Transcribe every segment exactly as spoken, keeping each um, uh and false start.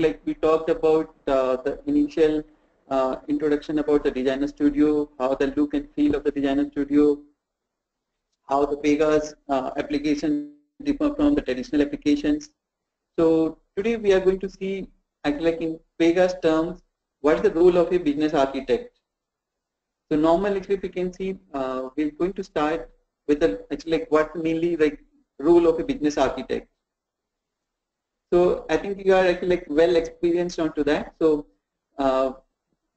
like we talked about uh, the initial uh, introduction about the designer studio, how the look and feel of the designer studio, how the Pega's uh, application differ from the traditional applications. So today we are going to see, like in Pega's terms, what is the role of a business architect. So normally, if we can see, uh, we're going to start with the actually like what mainly like role of a business architect. So I think you are actually like well experienced onto that. So uh,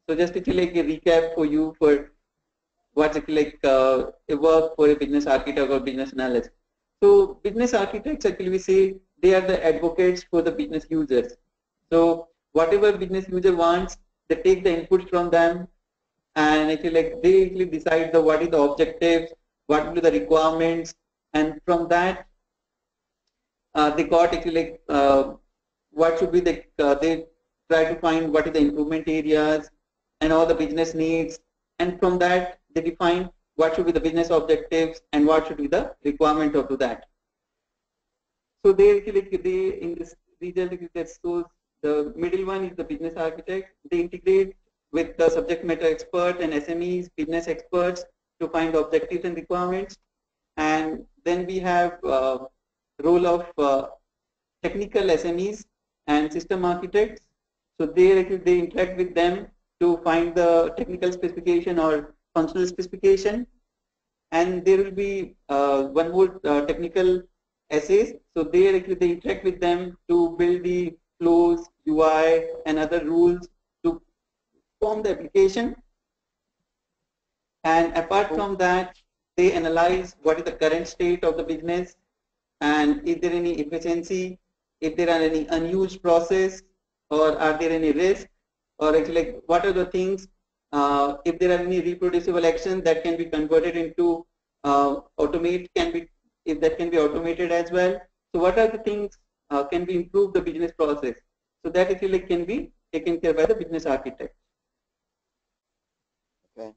so just actually like a recap for you for what's actually like uh, a work for a business architect or business analyst. So business architects, actually we say they are the advocates for the business users. So whatever business user wants, they take the inputs from them, and actually like they actually decide the what is the objectives, what will be the requirements, and from that uh, they got actually like uh, what should be the uh, they try to find what is the improvement areas and all the business needs, and from that they define what should be the business objectives and what should be the requirement of to that. So they actually like they in this region that shows. The middle one is the business architect. They integrate with the subject matter expert and S M Es, business experts, to find objectives and requirements. And then we have uh, role of uh, technical S M Es and system architects. So they they interact with them to find the technical specification or functional specification. And there will be uh, one more uh, technical S As. So they they interact with them to build the flows, U I, and other rules to form the application. And apart from that, they analyze what is the current state of the business, and is there any efficiency, if there are any unused process, or are there any risks, or actually like what are the things, uh, if there are any reproducible actions that can be converted into uh, automate, can be if that can be automated as well. So what are the things? Uh, can we improve the business process? So that actually like, can be taken care by the business architect. Okay.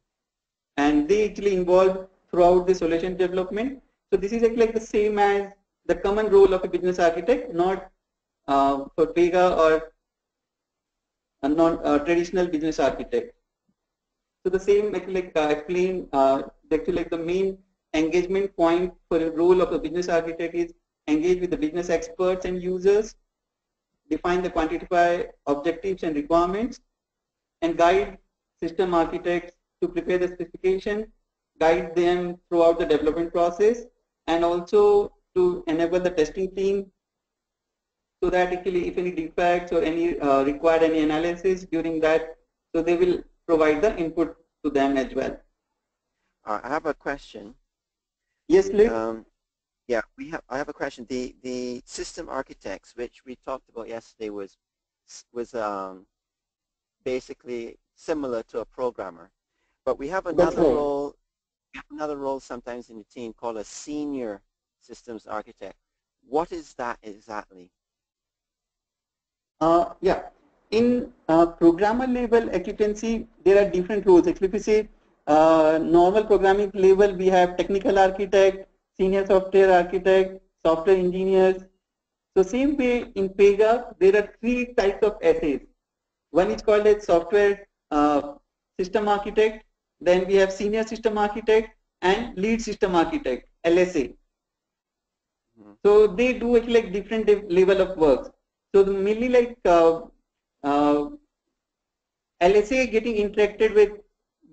And they actually involve throughout the solution development. So this is actually like the same as the common role of a business architect, not uh, for Pega or a non-traditional uh, business architect. So the same actually like uh, explain uh, actually like the main engagement point for the role of a business architect is engage with the business experts and users, define the quantify objectives and requirements, and guide system architects to prepare the specification, guide them throughout the development process, and also to enable the testing team so that actually if any defects or any uh, required any analysis during that, so they will provide the input to them as well. Uh, I have a question. Yes, please. Um, Yeah, we have. I have a question. The the system architects, which we talked about yesterday, was was um, basically similar to a programmer, but we have another right. role. We have another role sometimes in the team called a senior systems architect. What is that exactly? Uh, yeah, in uh, programmer level, as you can see, there are different roles. Actually, if you say uh, normal programming level, we have technical architect, senior software architect, software engineers. So same way in Pega, there are three types of S As. One is called as software uh, system architect. Then we have senior system architect and lead system architect, L S A. Mm-hmm. So they do actually like different level of work. So the mainly like uh, uh, L S A getting interacted with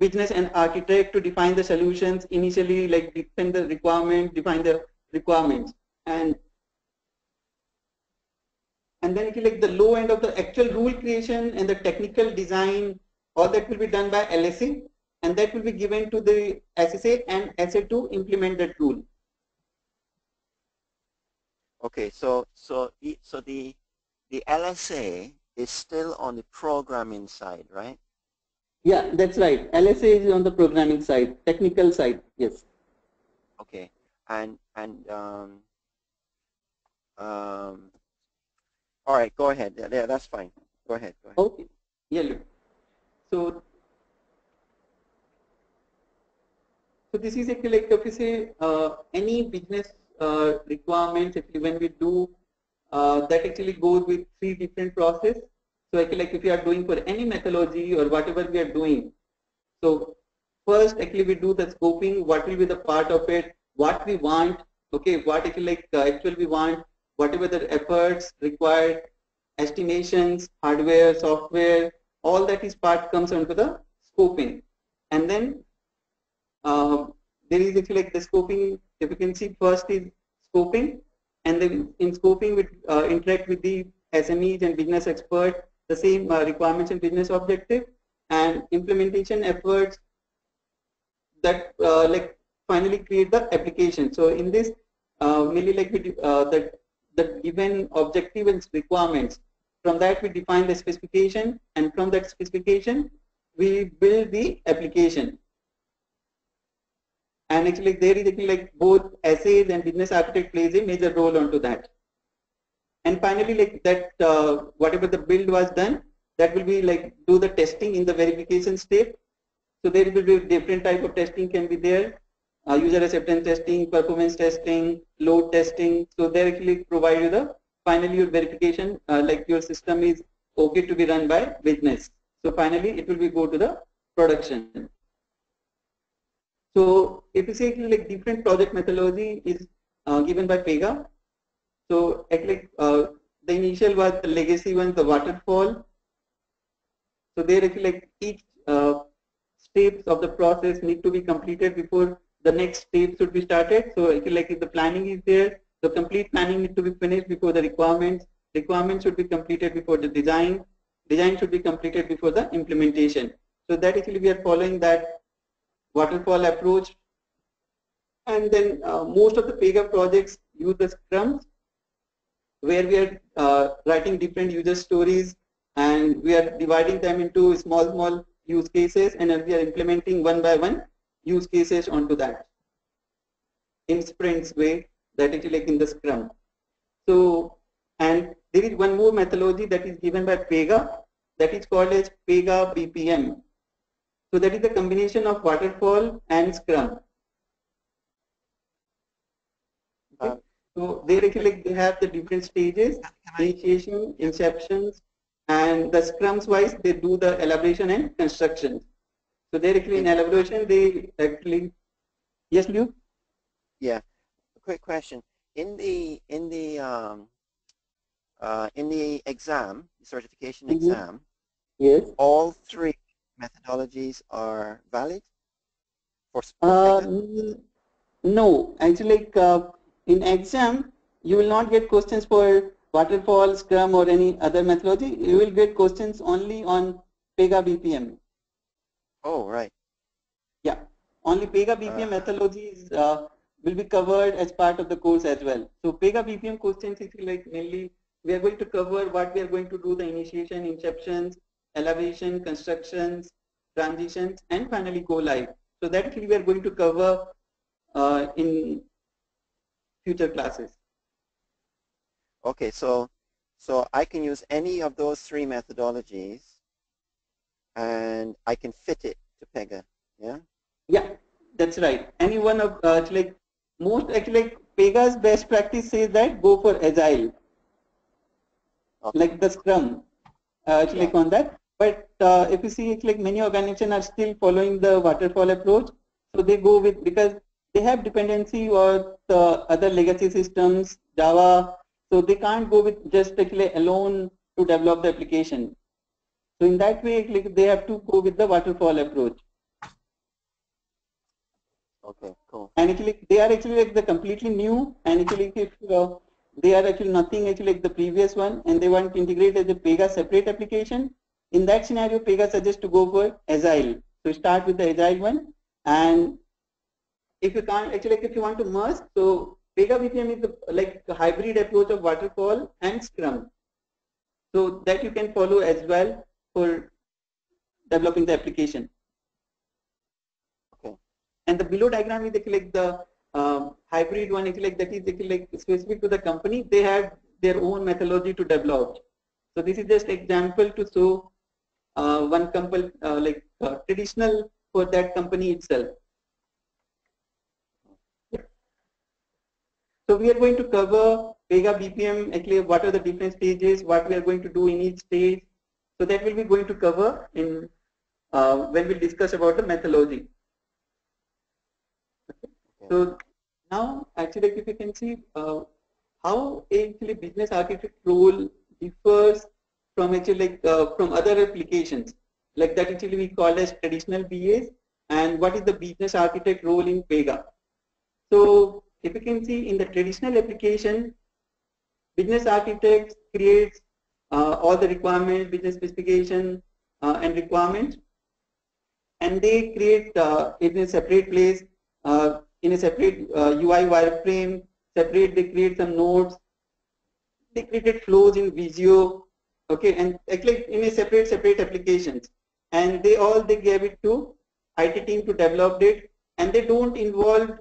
business and architect to define the solutions initially, like define the requirement, define the requirements, and and then actually like the low end of the actual rule creation and the technical design, all that will be done by L S A, and that will be given to the S S A and S A to implement that rule. Okay, so so so the the L S A is still on the programming side, right? Yeah, that's right. L S A is on the programming side, technical side. Yes. Okay, and and um, um, all right, go ahead. Yeah, yeah, that's fine. Go ahead. Go ahead. Okay. Yeah. Look. So, so this is actually like if you say uh, any business uh, requirements. Actually, when we do uh, that, actually goes with three different processes. So actually, like if you are doing for any methodology or whatever we are doing, so first actually we do the scoping. What will be the part of it? What we want? Okay, what actually like uh, actual we want? Whatever the efforts required, estimations, hardware, software, all that is part comes under the scoping, and then uh, there is actually like the scoping. If you can see, first is scoping, and then in scoping we uh, interact with the S M Es and business expert, the same uh, requirements and business objective, and implementation efforts that uh, like finally create the application. So in this, uh, mainly like we uh, that the given objective and requirements. From that we define the specification, and from that specification we build the application. And actually, there is actually like both S As and business architect plays a major role onto that. And finally, like that, uh, whatever the build was done, that will be like do the testing in the verification step. So there will be different type of testing can be there, uh, user acceptance testing, performance testing, load testing. So they actually provide you the finally your verification, uh, like your system is okay to be run by business. So finally, it will be go to the production. So if you see like different project methodology is uh, given by Pega. So actually, uh, the initial was the legacy one, the waterfall. So there actually like each uh, steps of the process need to be completed before the next step should be started. So actually, like if the planning is there, the complete planning need to be finished before the requirements. Requirements should be completed before the design. Design should be completed before the implementation. So that actually we are following that waterfall approach, and then uh, most of the Pega projects use the scrums, where we are uh, writing different user stories, and we are dividing them into small small use cases, and then we are implementing one by one use cases onto that in sprints way, that is like in the scrum. So, and there is one more methodology that is given by Pega, that is called as Pega B P M. So that is the combination of waterfall and scrum. Okay. So they actually like they have the different stages: initiation, inceptions, and the scrums wise they do the elaboration and construction. So they actually in elaboration they actually yes, Luke. Yeah, a quick question. In the in the um, uh, in the exam, the certification mm-hmm. exam, yes, all three methodologies are valid for uh, no, actually like uh, in exam you will not get questions for waterfall, scrum or any other methodology. You will get questions only on Pega B P M. Oh right. Yeah, only Pega B P M uh, methodologies uh, will be covered as part of the course as well. So Pega B P M questions is like mainly we are going to cover what we are going to do: the initiation, inceptions, elevation, constructions, transitions, and finally go live. So that actually we are going to cover uh, in future classes. Okay, so so I can use any of those three methodologies, and I can fit it to Pega. Yeah. Yeah, that's right. Any one of uh, like most actually like Pega's best practice says that go for agile, okay, like the Scrum. Uh, actually, yeah. like on that. But uh, if you see, it's like many organizations are still following the waterfall approach. So they go with, because they have dependency or the other legacy systems, Java. So they can't go with just actually alone to develop the application. So in that way, like they have to go with the waterfall approach. Okay, cool. And actually, they are actually like the completely new, and actually if uh, they are actually nothing actually like the previous one, and they want to integrate as a Pega separate application. In that scenario, Pega suggests to go for agile. So start with the agile one, and if you can't actually like if you want to merge, so Pega B P M is the, like the hybrid approach of waterfall and Scrum. So that you can follow as well for developing the application. Okay. And the below diagram is like the Uh, hybrid one, actually, like that is actually like specific to the company. They have their own methodology to develop. So this is just example to show uh, one company uh, like uh, traditional for that company itself. Yeah. So we are going to cover Pega B P M. Actually, what are the different stages? What we are going to do in each stage? So that will be going to cover in uh, when we discuss about the methodology. Okay. Okay. So now actually, if you can see uh, how actually business architect role differs from actually like uh, from other applications, like that actually we call as traditional B As, and what is the business architect role in Pega. So if you can see in the traditional application, business architect creates uh, all the requirements, business specification uh, and requirements, and they create uh, in a separate place, uh, in a separate uh, U I wireframe, separate they create some nodes, they created flows in Visio, okay, and actually in a separate separate applications, and they all they gave it to I T team to develop it, and they don't involve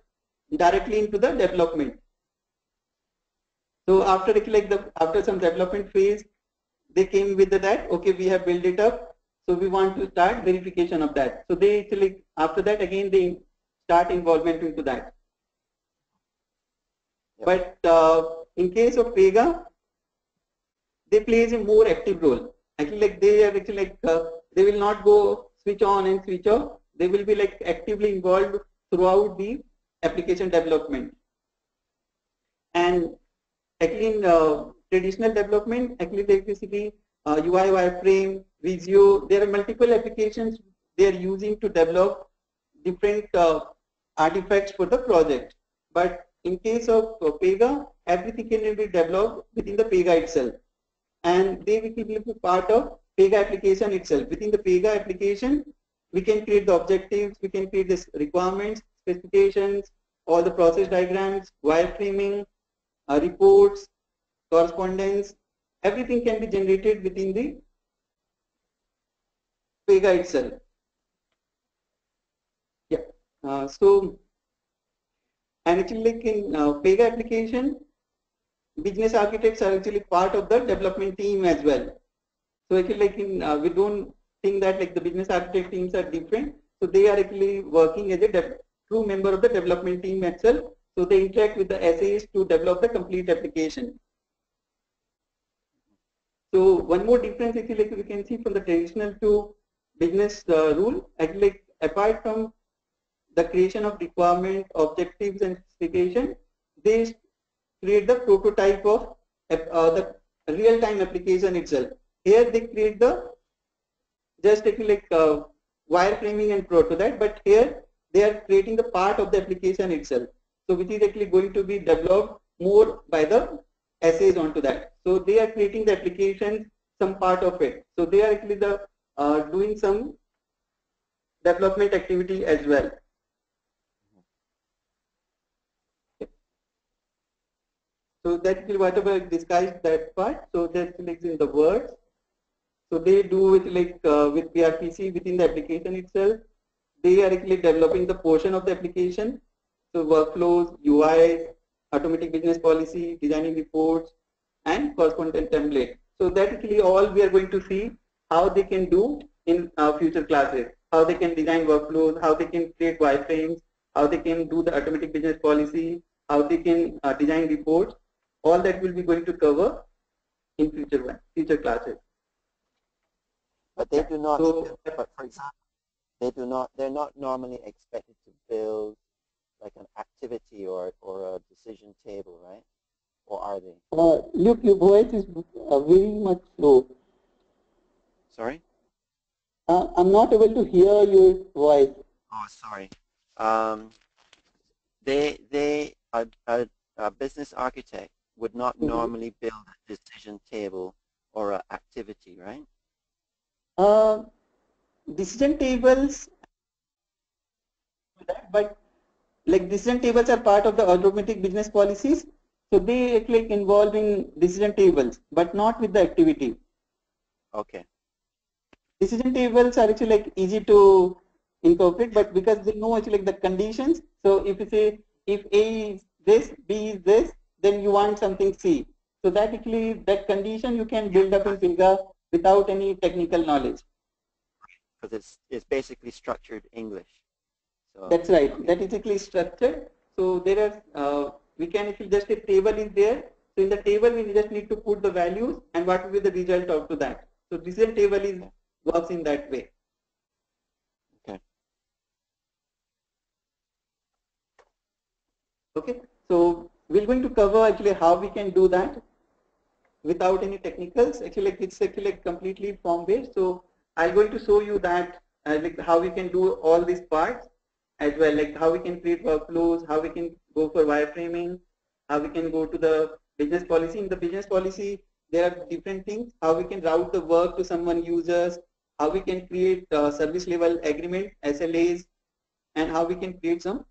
directly into the development. So after like the after some development phase, they came with that, okay, we have built it up, so we want to start verification of that. So they actually after that again they start involvement into that. Yeah. But uh, in case of Pega, they plays a more active role. Actually, like they are actually like uh, they will not go switch on and switch off. They will be like actively involved throughout the application development. And actually in uh, traditional development, actually they basically uh, U I wireframe, Visio. There are multiple applications they are using to develop different uh, artifacts for the project. But in case of uh, Pega, everything can be developed within the Pega itself, and they will be part of Pega application itself. Within the Pega application, we can create the objectives, we can create the requirements, specifications, all the process diagrams, wireframing, uh, reports, correspondence, everything can be generated within the Pega itself. Yeah. Uh, so, and actually, like in uh, Pega application, business architects are actually part of the development team as well. So actually, like in uh, we don't think that like the business architect teams are different. So they are actually working as a true member of the development team itself. So they interact with the S As to develop the complete application. So one more difference actually like we can see from the traditional to business uh, rule, actually like apart from the creation of requirement, objectives, and specification, they create the prototype of uh, the real-time application itself. Here they create the just actually like uh, wireframing and proto that, but here they are creating the part of the application itself. So which is actually going to be developed more by the S As onto that. So they are creating the application, some part of it. So they are actually the uh, doing some development activity as well. So that will whatever disguise that part. So that is in the words. So they do it like uh, with P R P C within the application itself. They are actually developing the portion of the application. So workflows, U Is, automatic business policy, designing reports, and correspondent template. So that actually all we are going to see how they can do in our future classes. How they can design workflows, how they can create wireframes, how they can do the automatic business policy, how they can uh, design reports. All that will be going to cover in future one, future classes. But they do not. So, but for example, they do not. They're not normally expected to build like an activity or or a decision table, right? Or are they? Uh, look, your voice is uh, very much low. Sorry. Uh, I'm not able to hear your voice. Oh, sorry. Um, they they are. are A business architect would not mm-hmm. normally build a decision table or an activity, right? Uh, decision tables, but like decision tables are part of the automatic business policies, so they like involved in decision tables, but not with the activity. Okay. Decision tables are actually like easy to incorporate, but because they know actually like the conditions. So if you say if A is this, B is this, then you want something C. So that actually, that condition you can build up in Pega without any technical knowledge. Because it's, it's basically structured English. So that's right. Okay. That is actually structured. So there are, uh, we can actually just, a table is there. So in the table, we just need to put the values and what will be the result out to that. So decision table is works in that way. Okay. Okay. So we're going to cover actually how we can do that without any technicals. Actually, it's actually completely form based. So I'm going to show you that uh, like how we can do all these parts as well, like how we can create workflows, how we can go for wireframing, how we can go to the business policy. In the business policy, there are different things, how we can route the work to someone users, how we can create uh, service level agreement, S L As, and how we can create some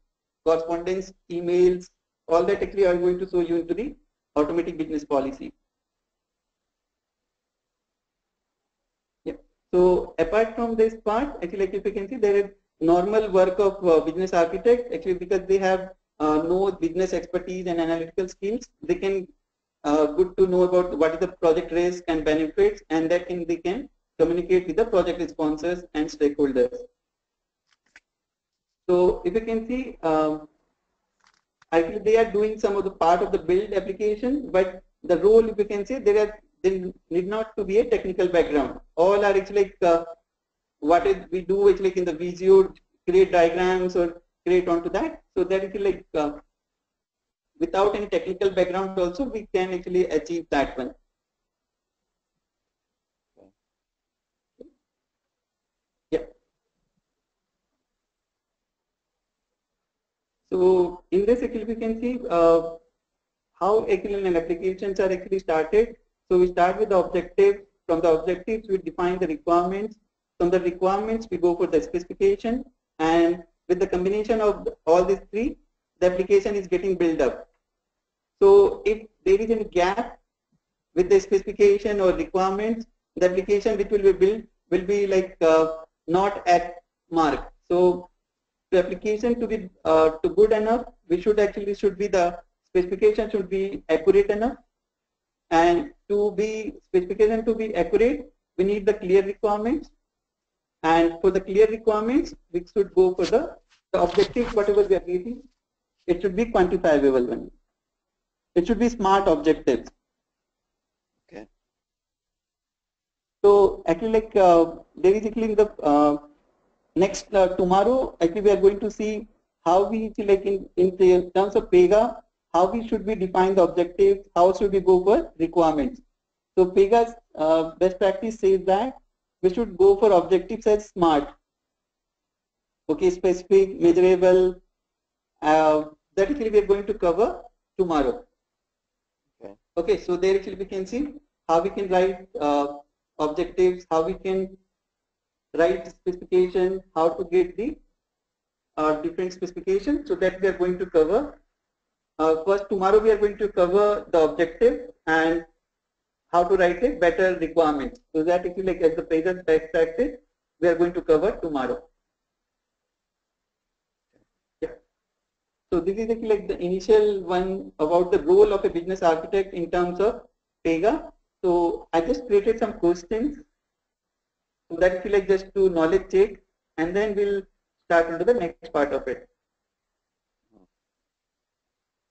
correspondence, emails, all that actually I'm going to show you into the automatic business policy. Yeah. So apart from this part, actually like if you can see there is normal work of uh, business architect, actually because they have uh, no business expertise and analytical skills, they can uh, good to know about what is the project risk and benefits, and that can, they can communicate with the project sponsors and stakeholders. So if you can see, um, actually they are doing some of the part of the build application, but the role, if you can say, there are they need not to be a technical background. All are actually like uh, what is we do actually like in the Visio, create diagrams or create onto that, so that if you like uh, without any technical background also we can actually achieve that one. Yeah. So in this actually we can see uh, how actually an applications are actually started. So we start with the objective. From the objectives we define the requirements. From the requirements we go for the specification, and with the combination of all these three, the application is getting built up. So if there is any gap with the specification or requirements, the application which will be built will be like uh, not at mark. So the application to be uh, to good enough, we should actually should be the specification should be accurate enough, and to be specification to be accurate, we need the clear requirements, and for the clear requirements, we should go for the, the objective whatever we are creating. It should be quantifiable one. It should be smart objectives. Okay. So actually, like uh, there is actually in the uh, next uh, tomorrow, actually we are going to see how we like in in terms of Pega, how we should be define the objectives, how should we go for requirements. So Pega's uh, best practice says that we should go for objectives as SMART. Okay, specific, measurable. Uh, that actually we are going to cover tomorrow. Okay. Okay. So there actually we can see how we can write uh, objectives, how we can write specification, how to get the uh, different specifications. So that we are going to cover. Uh, first tomorrow we are going to cover the objective and how to write a better requirement. So that actually like as the Pega's best practice, we are going to cover tomorrow. So this is like the initial one about the role of a business architect in terms of Pega. So I just created some questions, so that if you like just to knowledge check, and then we'll start into the next part of it.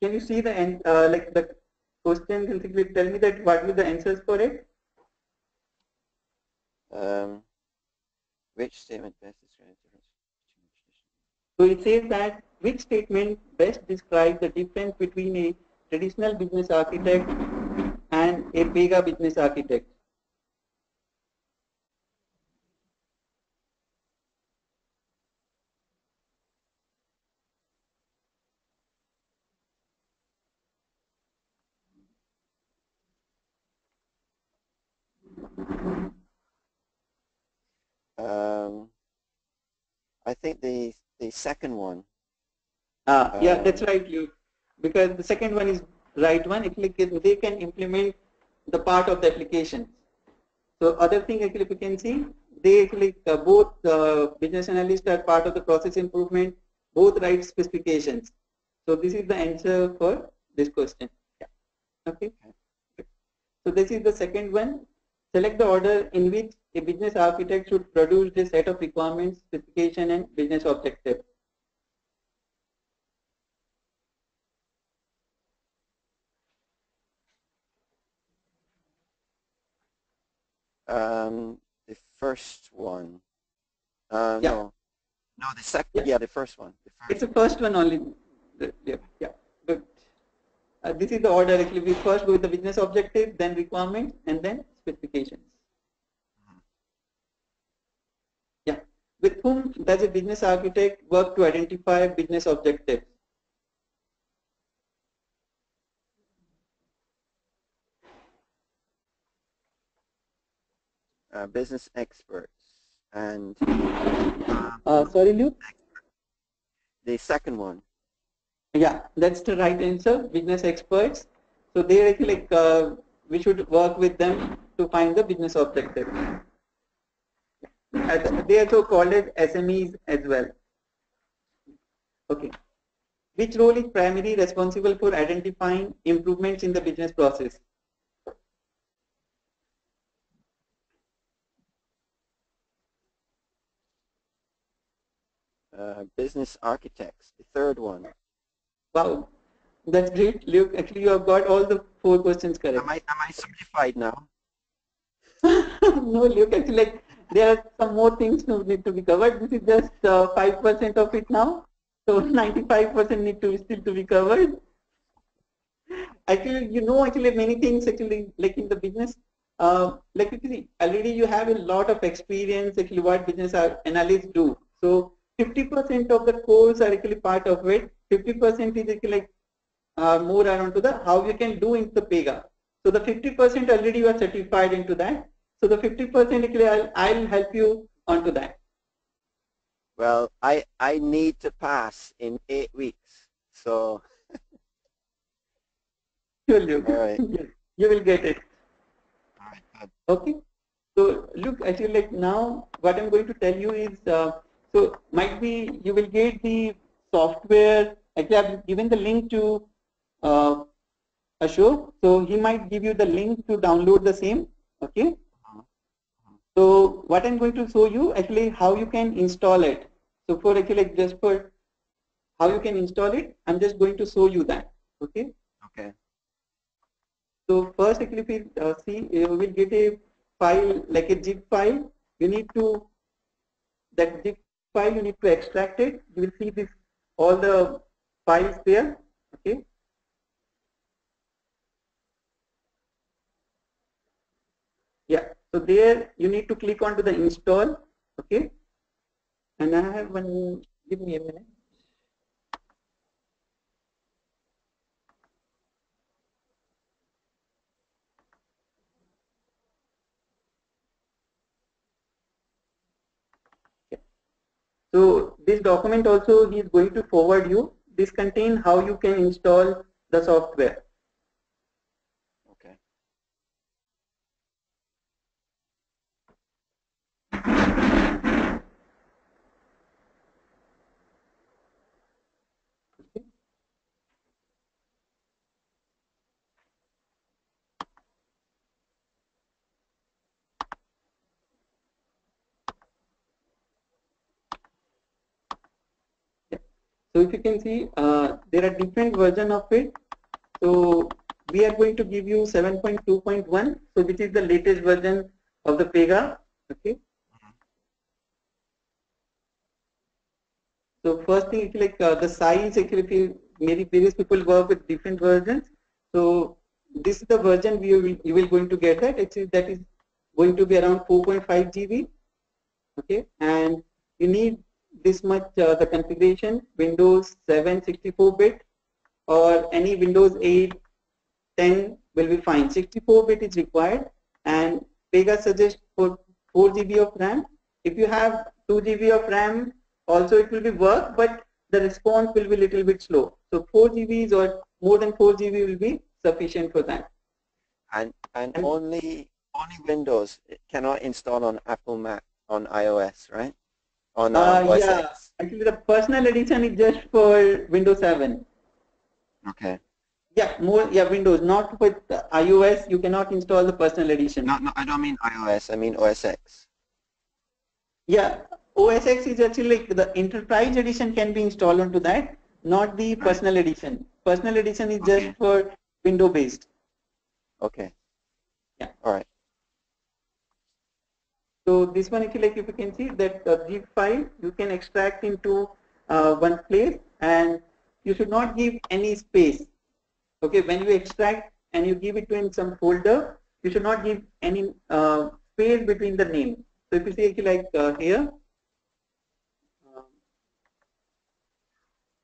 Can you see the end, uh, like the questions, and simply tell me that what were the answers for it? Um, which statement best describes the difference between traditional? So it says that. Which statement best describes the difference between a traditional business architect and a Pega business architect? Um, I think the the second one. Uh, yeah, that's right, Luke. Because the second one is right one. Actually, they can implement the part of the application. So other thing actually we can see, they actually uh, both uh, business analysts are part of the process improvement. Both write specifications. So this is the answer for this question. Yeah. Okay. So this is the second one. Select the order in which a business architect should produce the set of requirements, specification, and business objective. Um, the first one. Uh, yeah. No. No, the second. Yeah. yeah, the first one. The first it's the first one only. Yeah. yeah. But uh, this is the order. Actually, we first go with the business objective, then requirements, and then specifications. Mm-hmm. Yeah. With whom does a business architect work to identify business objectives? Uh, business experts and um, uh, sorry Luke expert. The second one, yeah, that's the right answer, business experts. So they actually like uh, we should work with them to find the business objective. They also called it S M Es as well. Okay, which role is primarily responsible for identifying improvements in the business process? Uh, business architects, the third one. Wow, that's great, Luke. Actually, you have got all the four questions correct. Am I am I simplified now? No, Luke. Actually, like there are some more things to need to be covered. This is just five uh, percent of it now, so ninety-five percent need to still to be covered. Actually, you know, actually many things actually like in the business. Uh, like actually, already you have a lot of experience actually what business analysts do. So fifty percent of the course are actually part of it. fifty percent is actually like uh, more around to the how you can do into the Pega. So the fifty percent already you are certified into that. So the fifty percent actually I'll, I'll help you onto that. Well, I I need to pass in eight weeks. So sure, Luke. All right. You will get it. All right. Okay. So Luke, actually like now what I'm going to tell you is. Uh, So might be you will get the software. Actually, I've given the link to uh, Ashok, so he might give you the link to download the same. Okay. So what I'm going to show you actually how you can install it. So for actually like just for how you can install it, I'm just going to show you that. Okay. Okay. So first, actually, if you uh, see, you will get a file like a zip file. You need to that zip file you need to extract it. You will see this all the files there. Okay. Yeah. So there you need to click on to the install. Okay. And I have one. Give me a minute. So this document also he is going to forward you. This contains how you can install the software. Okay. Okay. So if you can see, uh, there are different version of it. So we are going to give you seven point two point one. So which is the latest version of the Pega. Okay. Mm-hmm. So first thing, like uh, the size, actually, many various people work with different versions. So this is the version we will you will going to get that. Actually, that is going to be around four point five gigabytes. Okay, and you need this much uh, the configuration Windows seven sixty-four bit or any Windows eight ten will be fine. Sixty-four bit is required, and Pega suggests for four gigabytes of RAM. If you have two gigabytes of RAM also it will be work, but the response will be little bit slow. So four gigabytes or more than four gigabytes will be sufficient for that. And and, and only only Windows, it cannot install on Apple Mac, on iOS, right? On uh, yeah, X. Actually the personal edition is just for Windows seven. Okay. Yeah, more yeah Windows, not with iOS. You cannot install the personal edition. No, no, I don't mean iOS. I mean O S X. Yeah, O S X is actually like the enterprise edition can be installed onto that, not the personal edition. Personal edition is okay. Just for Windows based. Okay. Yeah. All right. So this one, if you like, if you can see that uh, zip file, you can extract into uh, one place, and you should not give any space. Okay, when you extract and you give it to in some folder, you should not give any uh, space between the name. So if you see, if you like, uh, here, um,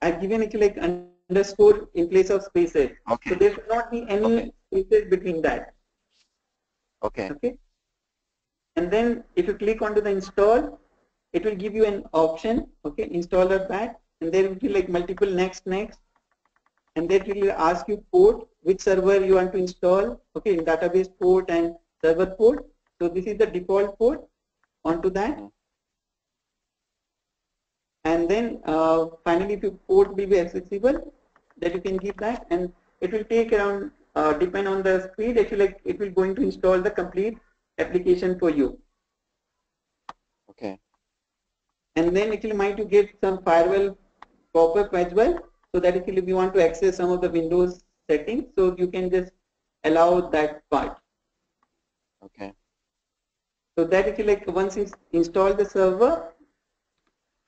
I've given it like underscore in place of spaces. Okay. So there should not be any okay. spaces between that. Okay. Okay. And then if you click onto the install, it will give you an option. Okay, installer back, and there will be like multiple next, next, and that will ask you port, which server you want to install. Okay, in database port and server port. So this is the default port. Onto that, and then uh, finally, if your port will be accessible, that you can give that, and it will take around uh, depend on the speed. If you like, it will going to install the complete application for you. Okay. And then it will might you get some firewall pop-up as well, so that if you want to access some of the Windows settings, so you can just allow that part. Okay. So that if you like, once you install the server,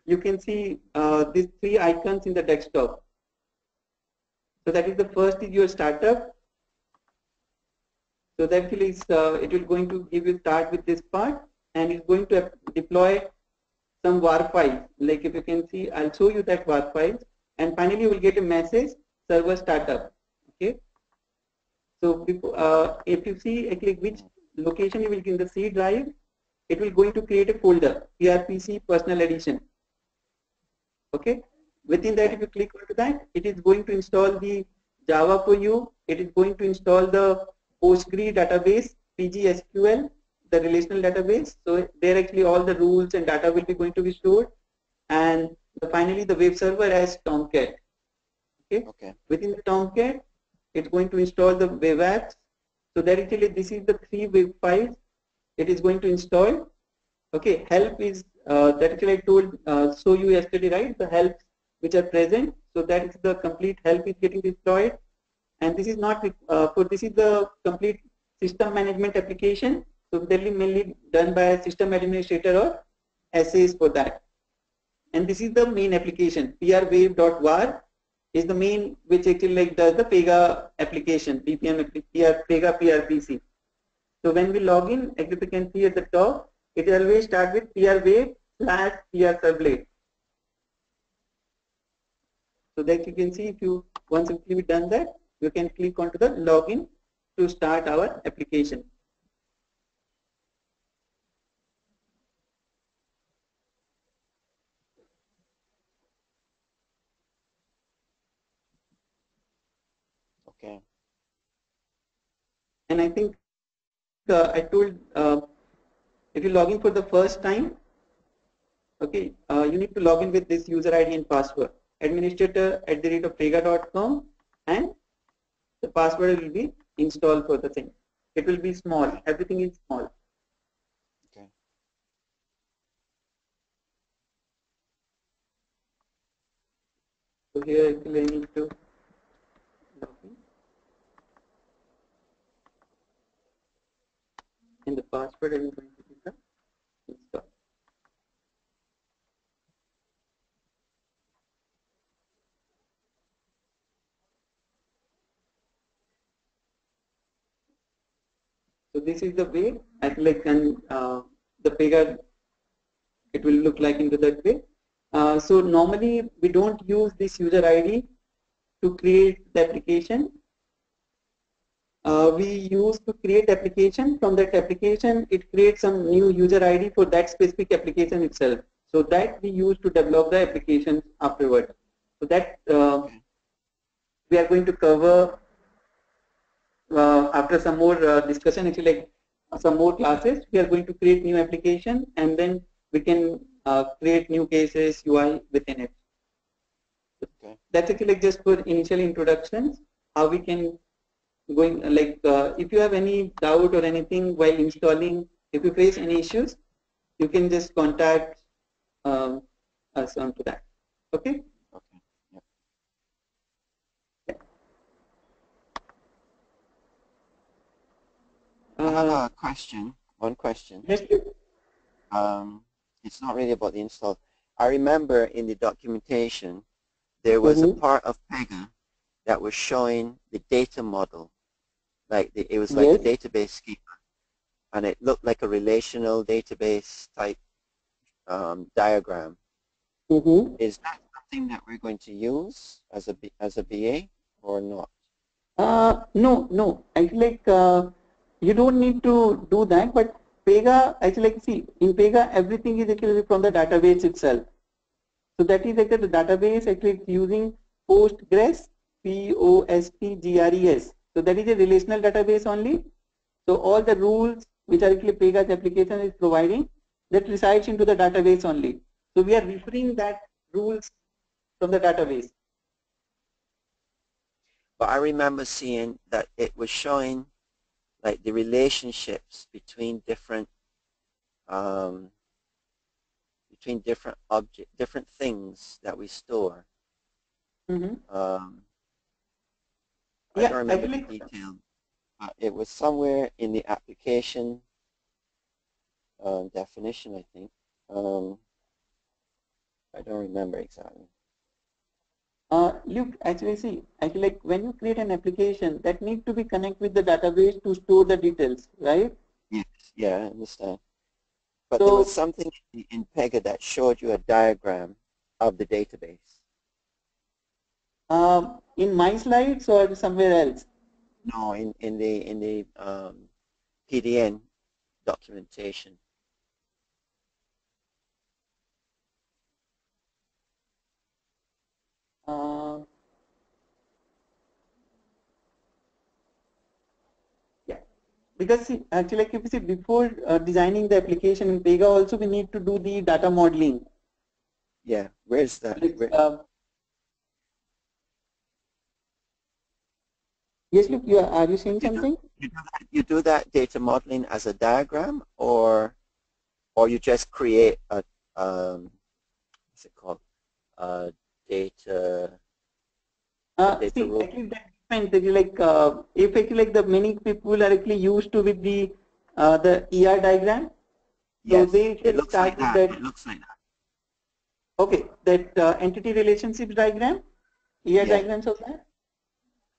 you can see uh, these three icons in the desktop. So that is the first is your startup. So that is uh, it will going to give you start with this part, and it's going to deploy some WAR files. Like if you can see, I'll show you that WAR files, and finally you will get a message server startup. Okay. So uh, if you see, I click which location you will get in the C drive, it will going to create a folder P R P C personal edition. Okay, within that, if you click onto that, it is going to install the Java for you. It is going to install the Postgre database, P G S Q L, the relational database. So there actually all the rules and data will be going to be stored, and the, finally the web server as Tomcat. Okay. Okay. Within the Tomcat, it's going to install the web apps. So that actually this is the three web files it is going to install. Okay, help is uh, that actually I told uh, show you yesterday, right? The helps which are present. So that is the complete help is getting deployed, and this is not uh, for this is the complete system management application. So that will mainly done by a system administrator or S As for that. And this is the main application. P R wave dot war is the main which actually like does the Pega application, B P M Pega P R P C. So when we log in, as you can see at the top, it always start with P R wave slash P R servlet. So that you can see, if you once you have done that, you can click onto the login to start our application. And I think uh, I told uh, if you log in for the first time, okay, uh, you need to log in with this user I D and password, administrator at the rate of pega dot com, and the password will be installed for the thing. It will be small. Everything is small. Okay. So here actually I need to. In the password, I'm going to give the install. So this is the way I click, and uh, the Pega it will look like into that way. Uh, so normally we don't use this user I D to create the application. Uh, we use to create application. From that application, it creates some new user I D for that specific application itself. So that we use to develop the application afterward. So that uh, we are going to cover uh, after some more uh, discussion, actually like some more classes. We are going to create new application, and then we can uh, create new cases, U I within it. Okay. That's actually like just for initial introductions, how we can going like uh, if you have any doubt or anything while installing, if you face any issues, you can just contact um, us onto that. Okay. Okay. Yeah. Yeah. Uh, I have a question. One question. Yes. Um, it's not really about the install. I remember in the documentation, there was mm-hmm. a part of Pega that was showing the data model. Like the, It was like yes. a database schema. And it looked like a relational database type um, diagram. Mm-hmm. Is that something that we're going to use as a, as a B A or not? Uh, no, no. Actually, like, uh, you don't need to do that, but Pega, actually, like, see, in Pega, everything is actually from the database itself. So that is actually the database, actually using PostgreSQL, P O S T G R E S. So that is a relational database only. So all the rules which are actually Pega's application is providing, that resides into the database only. So we are referring that rules from the database. But I remember seeing that it was showing like the relationships between different um, between different object, different things that we store. Mm-hmm. um, I yeah, don't remember the detail. Uh, it was somewhere in the application uh, definition, I think. Um, I don't remember exactly. Uh, Luke, actually see, actually like when you create an application, that needs to be connected with the database to store the details, right? Yes, yeah, I understand. But so, there was something in Pega that showed you a diagram of the database. Um, in my slides or somewhere else? No, in, in the, in the um, P D N documentation. Uh, yeah, because see, actually, like if you see, before uh, designing the application in Pega, also we need to do the data modeling. Yeah, where's that? Where? Uh, yes, look, you are, are you saying something? You do, you do that, you do that data modeling as a diagram, or, or you just create a um, what's it called? Uh, Data, uh, data see, actually that depends. Actually like, uh, if actually like the many people are actually used to with the uh, the E R diagram, yes, so they it looks start like that. that. It looks like that. Okay, that uh, entity relationships diagram, E R yeah. diagrams of that.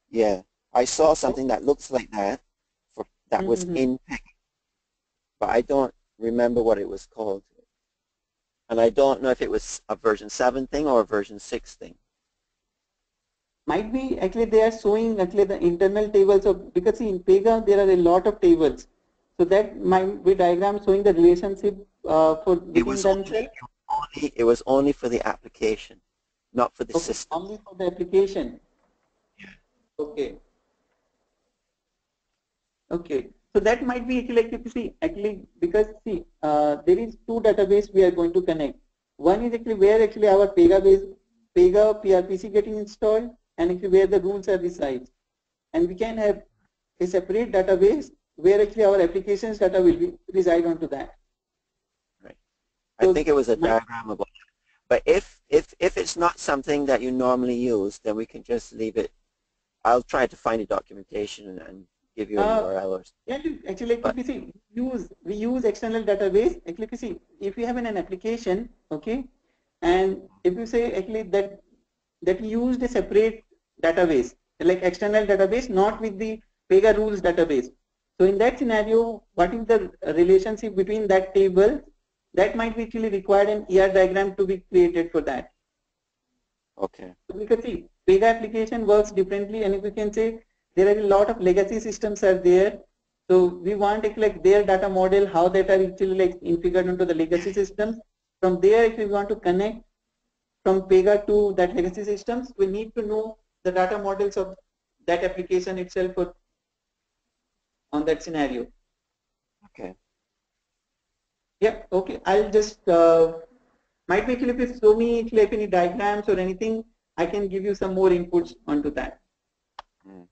Yeah, I saw something that looks like that, for that was mm-hmm. in Pega, but I don't remember what it was called. And I don't know if it was a version seven thing or a version six thing. Might be, actually they are showing actually the internal tables of, because see in Pega there are a lot of tables. So that might be diagram showing the relationship uh, for between it was themselves. Only, only, it was only for the application, not for the okay, system. Only for the application. Yeah. Okay. Okay. So that might be actually, like, see, actually because see uh, there is two database we are going to connect. One is actually where actually our Pega base, Pega P R P C getting installed, and actually where the rules are resides. And we can have a separate database where actually our applications data will be reside onto that. Right. So I think it was a diagram about it. But if if if it's not something that you normally use, then we can just leave it. I'll try to find a documentation and. and give you uh, U R L or something. Yeah, actually, like, see, use, we use external database. Actually, see, if you have an, an application, okay, and if you say actually that that we used a separate database, like external database, not with the Pega rules database. So in that scenario, what is the relationship between that table? That might be actually required an E R diagram to be created for that. Okay. So we can see Pega application works differently, and if we can say. There are a lot of legacy systems are there, so we want like their data model, how that are actually like configured into the legacy systems. From there, if we want to connect from Pega to that legacy systems, we need to know the data models of that application itself for, on that scenario. Okay. Yeah. Okay. I'll just uh, might be if you show me if you have any diagrams or anything, I can give you some more inputs onto that. Mm.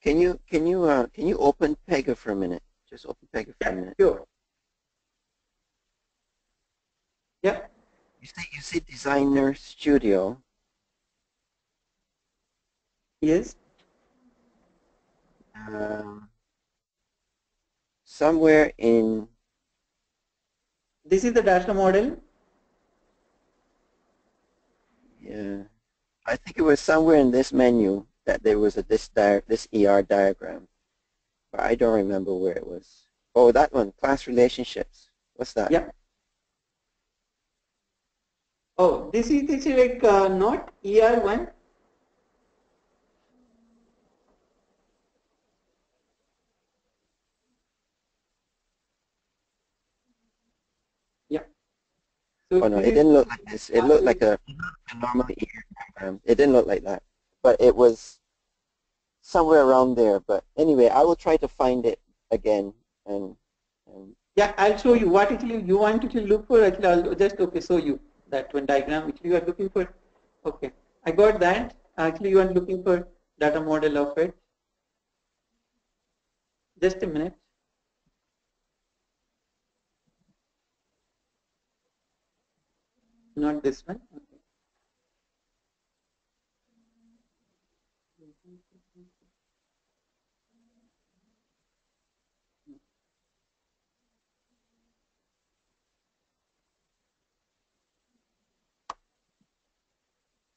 Can you can you uh, can you open Pega for a minute? Just open Pega for a minute. Sure. Yeah. You say you see Designer Studio. Yes. Um, somewhere in. This is the Dasha model. Yeah, I think it was somewhere in this menu that there was a this di this E R diagram, but I don't remember where it was. Oh, that one, class relationships. What's that? Yeah. Oh, this is this is like uh, not E R one. So oh no, it didn't look like this. It looked like a normal E R diagram. It didn't look like that, but it was somewhere around there. But anyway, I will try to find it again. And, and yeah, I'll show you what actually you want to look for. Actually, I'll just okay show you that one diagram which you are looking for. Okay, I got that. Actually, you are looking for data model of it. Just a minute. Not this one.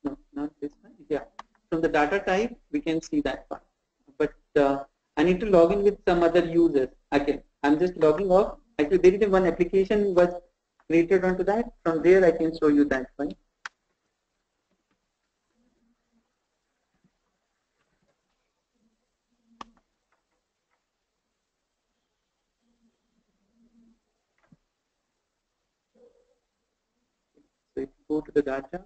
No, not this one. Yeah, from the data type we can see that part. But uh, I need to log in with some other users. Okay, I'm just logging off. Actually, there is one application was created onto that. From there, I can show you that one. So if you go to the data.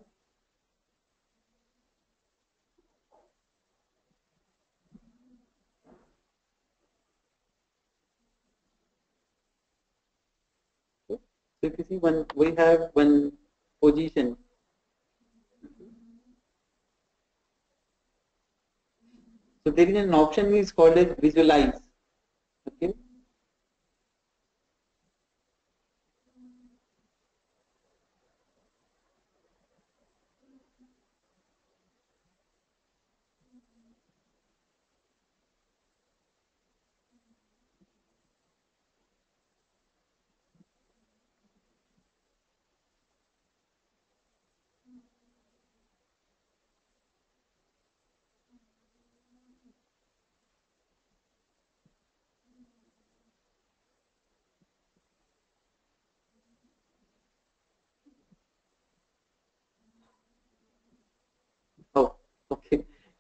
So if you see one, we have one position. So there is an option is called as visualize. Okay.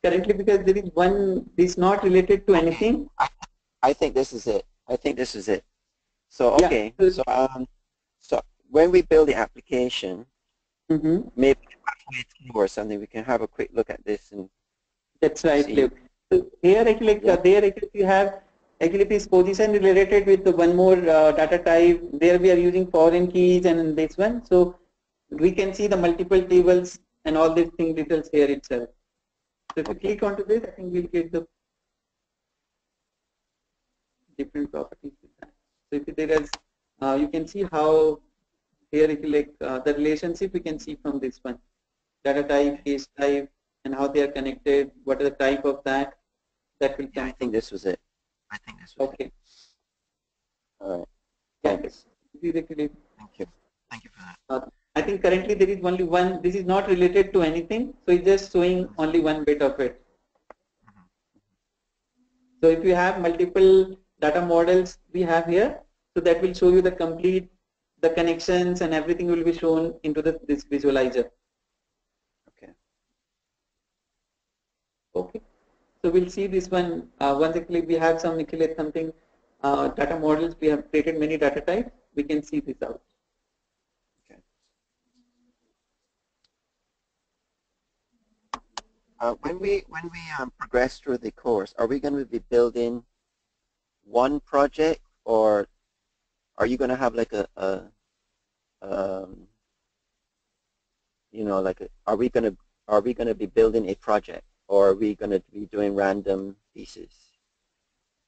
Currently, because there is one, it's not related to anything. I, I think this is it. I think this is it. So okay. Yeah. So um, so when we build the application, mm-hmm. maybe or something, we can have a quick look at this and. That's right, Luke. So here, actually, yeah. uh, there actually you have actually this position related with one more uh, data type. There we are using foreign keys and this one, so we can see the multiple tables and all these thing details here itself. So if you okay. click onto this, I think we'll get the different properties with that. So if there is, uh, you can see how here if you like uh, the relationship we can see from this one, data type, case type, and how they are connected. What are the type of that? That will. Yeah, I think this was it. I think this was okay. it. Okay. All right. Thanks. Thank you. Thank you for that. Uh, I think currently there is only one, this is not related to anything, so it's just showing only one bit of it. So if you have multiple data models we have here, so that will show you the complete, the connections and everything will be shown into the, this visualizer. Okay. Okay. So we'll see this one, uh, once actually we have some something uh, data models, we have created many data types, we can see this out. Uh, when we when we um, progress through the course, are we going to be building one project, or are you going to have like a, a um, you know, like a, are we going to are we going to be building a project, or are we going to be doing random pieces?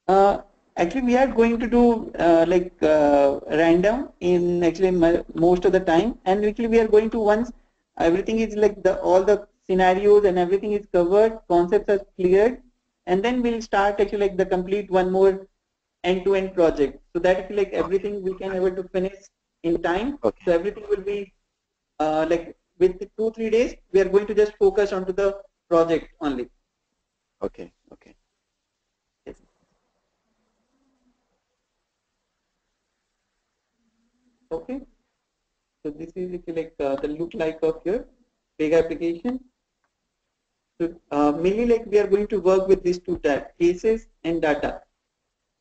Uh, Actually, we are going to do uh, like uh, random in actually most of the time, and actually we are going to, once everything is like the all the scenarios and everything is covered, concepts are cleared, and then we'll start actually like the complete one more end-to-end project. So that actually like everything we can able to finish in time. Okay. So everything will be uh, like with two three days. We are going to just focus onto the project only. Okay. Okay. Okay, so this is like uh, the look like of your Pega application. So uh, mainly like we are going to work with these two tabs, cases and data.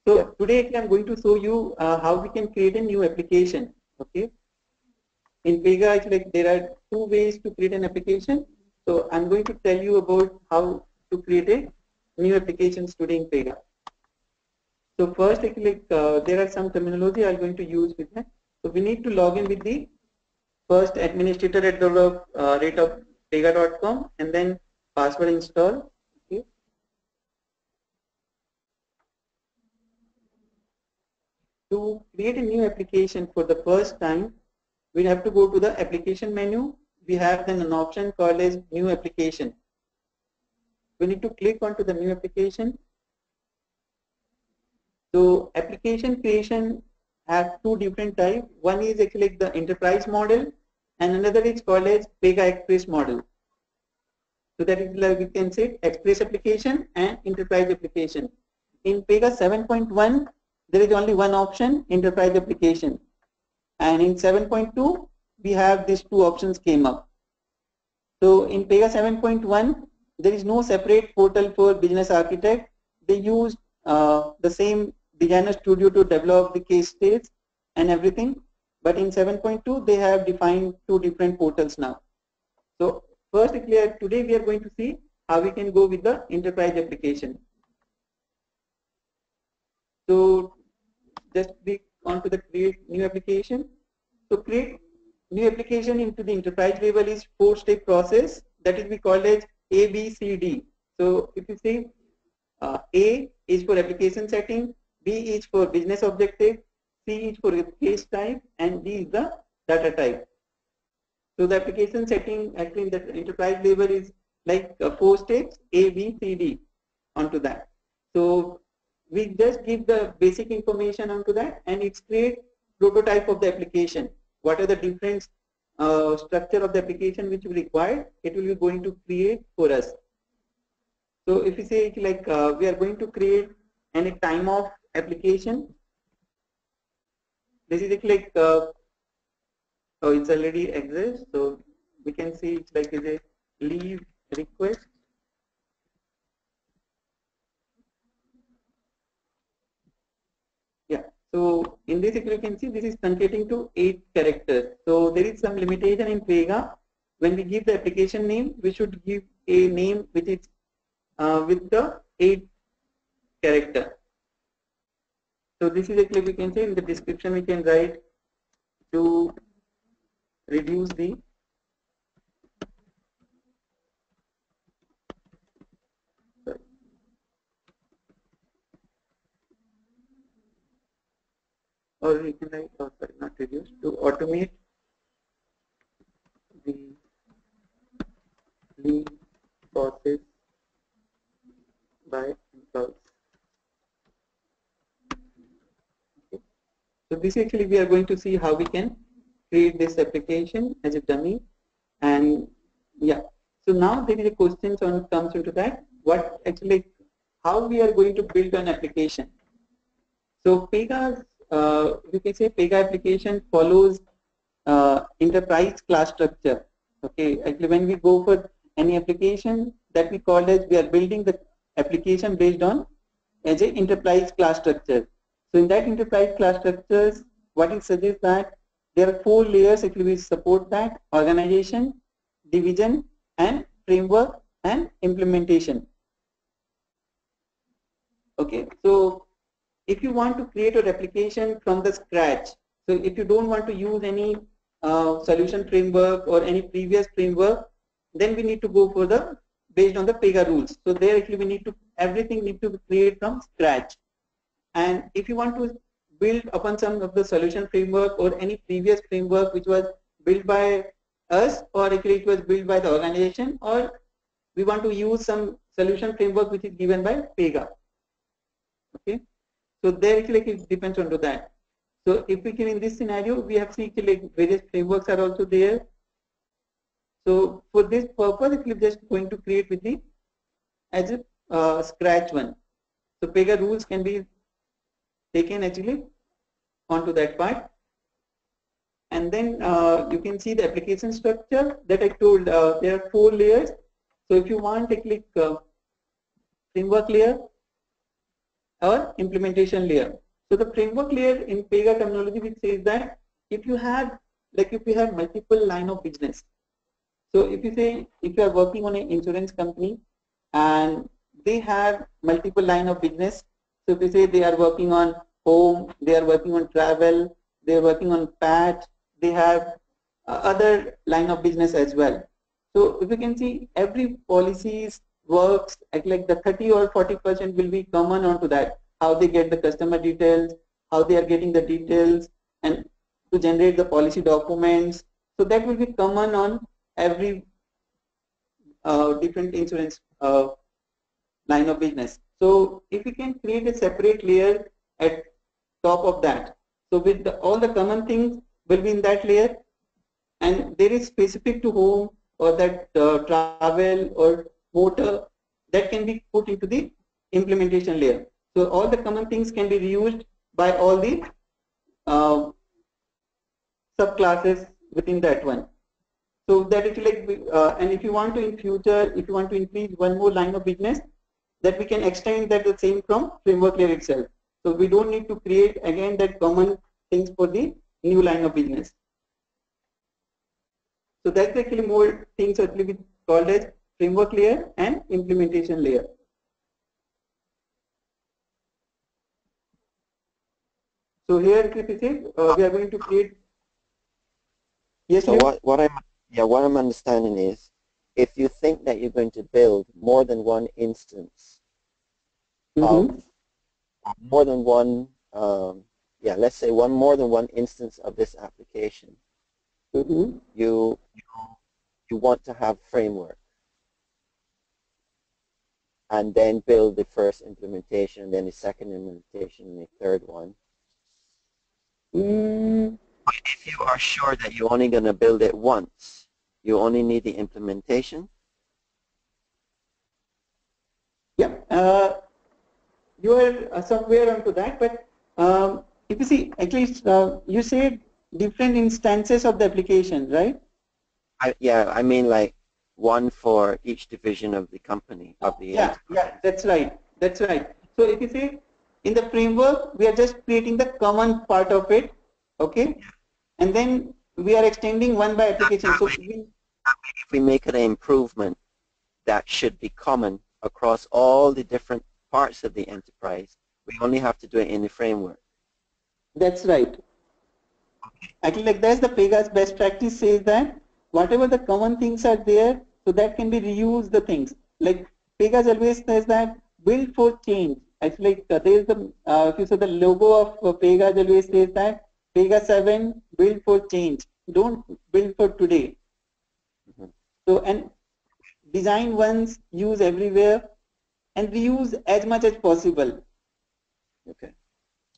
So yeah. Today I am going to show you uh, how we can create a new application. Okay, in Pega it's like there are two ways to create an application. So I am going to tell you about how to create a new applications today in Pega. So first like uh, there are some terminology I am going to use with that. So we need to log in with the first administrator at the uh, rate of pega dot com and then password install. Okay. To create a new application for the first time, we have to go to the application menu. We have then an option called as new application. We need to click onto the new application. So application creation have two different types. One is actually like the enterprise model, and another is called as Pega Express model. So that is like we can say Express application and enterprise application. In Pega seven point one, there is only one option, enterprise application, and in seven point two, we have these two options came up. So in Pega seven point one, there is no separate portal for business architect. They use uh, the same Designer Studio to develop the case states and everything, but in seven point two they have defined two different portals now. So first, today we are going to see how we can go with the enterprise application. So just click onto the create new application. So create new application into the enterprise level is four-step process that is we call as A, B, C, D. So if you see, uh, A is for application setting. B is for business objective, C is for case type, and D is the data type. So the application setting actually in the enterprise level is like four steps, A, B, C, D onto that. So we just give the basic information onto that, and it's create prototype of the application. What are the different uh, structure of the application which we require, it will be going to create for us. So if you say like uh, we are going to create any time of application. This is like uh, oh, it's already exists, so we can see it's like is a leave request. Yeah. So in this, you can see this is truncating to eight characters. So there is some limitation in Pega. When we give the application name, we should give a name which is uh, with the eight character. So this is actually we can say in the description we can write to reduce the sorry. or we can write oh, sorry not reduce to automate the lead process by employees. So this actually we are going to see how we can create this application as a dummy, and yeah. So now there is a question on comes into that. What actually how we are going to build an application? So Pega, uh, you can say Pega application follows uh, enterprise class structure. Okay, actually when we go for any application that we call as we are building the application based on as a enterprise class structure. So in that enterprise class structures, what it suggests that there are four layers actually we support that: organization, division, and framework and implementation. Okay, so if you want to create an application from the scratch, so if you don't want to use any uh, solution framework or any previous framework, then we need to go for the based on the Pega rules. So there actually we need to everything need to be created from scratch. And if you want to build upon some of the solution framework or any previous framework which was built by us, or if it was built by the organization, or we want to use some solution framework which is given by Pega. Okay, so there like it depends on to that. So if we can in this scenario, we have seen like various frameworks are also there. So for this purpose, we are just going to create with the as a uh, scratch one. So Pega rules can be taken actually onto that part. And then uh, you can see the application structure that I told. Uh, there are four layers. So if you want to click uh, framework layer or implementation layer. So the framework layer in Pega terminology, which says that if you have like if you have multiple line of business. So if you say if you are working on an insurance company and they have multiple line of business. So if you say they are working on home, they are working on travel, they are working on patch. They have uh, other line of business as well. So if you can see, every policies works at like the thirty or forty percent will be common onto that. How they get the customer details, how they are getting the details, and to generate the policy documents. So that will be common on every uh, different insurance uh, line of business. So if you can create a separate layer at top of that. So with the, all the common things will be in that layer, and there is specific to home or that uh, travel or motor that can be put into the implementation layer. So all the common things can be reused by all the uh, subclasses within that one. So that is like, uh, and if you want to in future, if you want to increase one more line of business, that we can extend that the same from framework layer itself. So we don't need to create again that common things for the new line of business. So that's actually more things that we called as framework layer and implementation layer. So here, uh, we are going to create. Yes. So what, what I'm yeah what I'm understanding is, if you think that you're going to build more than one instance, mm-hmm. of more than one, um, yeah, let's say one more than one instance of this application. Mm-hmm. You you want to have framework, and then build the first implementation, then the second implementation, and the third one. Mm. But if you are sure that you're only going to build it once, you only need the implementation. Yeah. Uh, You are uh, somewhere onto that, but um, if you see, at least uh, you said different instances of the application, right? I, yeah, I mean like one for each division of the company. Of the yeah, enterprise. yeah, that's right, that's right. So if you see, in the framework, we are just creating the common part of it, okay? And then we are extending one by application. That, that so way, if we make it an improvement, that should be common across all the different parts of the enterprise. We only have to do it in the framework. That's right. Okay. I think like that's the Pega's best practice says that whatever the common things are there, so that can be reused the things. Like Pega's always says that build for change. Actually, like uh, there is the uh, if you saw the logo of uh, Pega's always says that Pega seven build for change. Don't build for today. Mm-hmm. So and design once, use everywhere. And reuse as much as possible. Okay.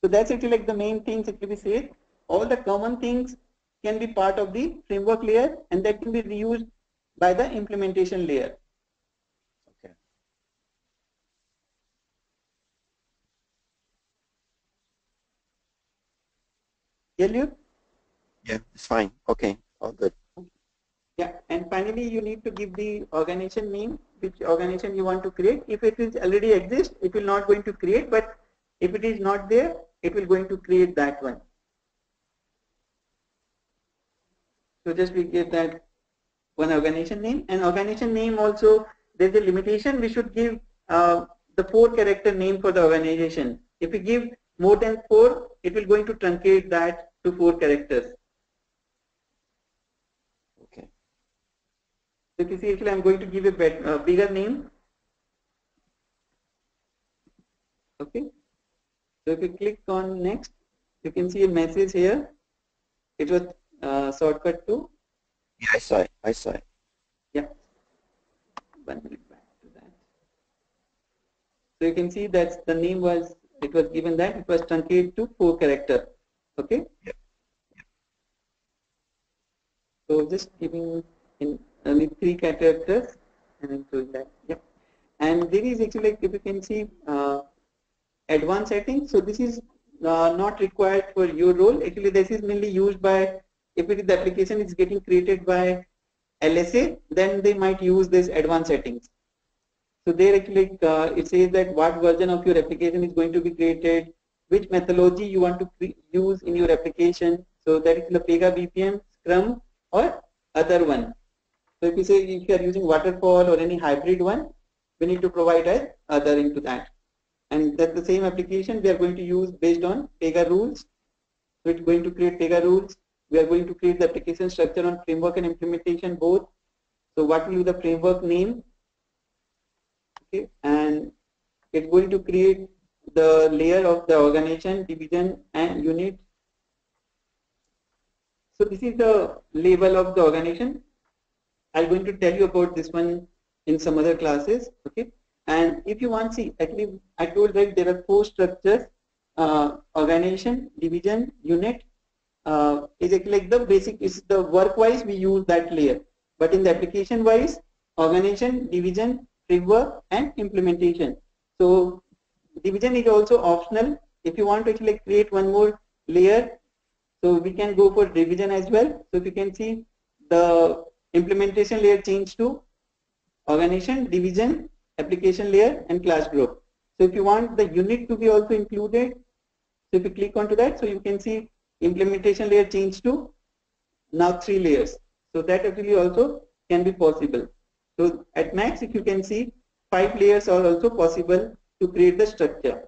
So that's actually like the main things that can be said. All the common things can be part of the framework layer, and that can be reused by the implementation layer. Okay. Clear, Luke? Yeah, it's fine. Okay, all good. Yeah, and finally, you need to give the organization name, which organization you want to create. If it is already exists, it will not going to create, but if it is not there, it will going to create that one. So just we give that one organization name, and organization name also, there's a limitation. We should give uh, the four character name for the organization. If we give more than four, it will going to truncate that to four characters. So if you see, actually, I'm going to give a better, uh, bigger name. Okay. So if you click on next, you can see a message here. It was uh, shortcut to. Yeah, I saw it. I saw it. Yeah. One minute back to that. So you can see that the name was. It was given that it was truncated to four character. Okay. Yeah. Yeah. So just giving in only three characters and include that. Yep. And there is actually, like, if you can see, uh, advanced settings. So this is uh, not required for your role. Actually, this is mainly used by, if it is the application is getting created by L S A, then they might use this advanced settings. So there actually uh, it says that what version of your application is going to be created, which methodology you want to use in your application. So that is the Pega B P M, Scrum, or other one. So if you say if you are using waterfall or any hybrid one, we need to provide a other into that. And that the same application we are going to use based on Pega rules. So it's going to create Pega rules. We are going to create the application structure on framework and implementation both. So what will be the framework name? Okay, and it's going to create the layer of the organization, division, and unit. So this is the label of the organization. I'm going to tell you about this one in some other classes. Okay, and if you want, see, actually, I told that there are four structures: uh, organization, division, unit. Uh, is actually like the basic. Is the work-wise we use that layer, but in the application-wise, organization, division, framework and implementation. So division is also optional. If you want to actually create one more layer, so we can go for division as well. So if you can see, the implementation layer changed to organization, division, application layer and class group. So if you want the unit to be also included, so if you click onto that, so you can see implementation layer changed to now three layers. So that actually also can be possible. So at max, if you can see, five layers are also possible to create the structure.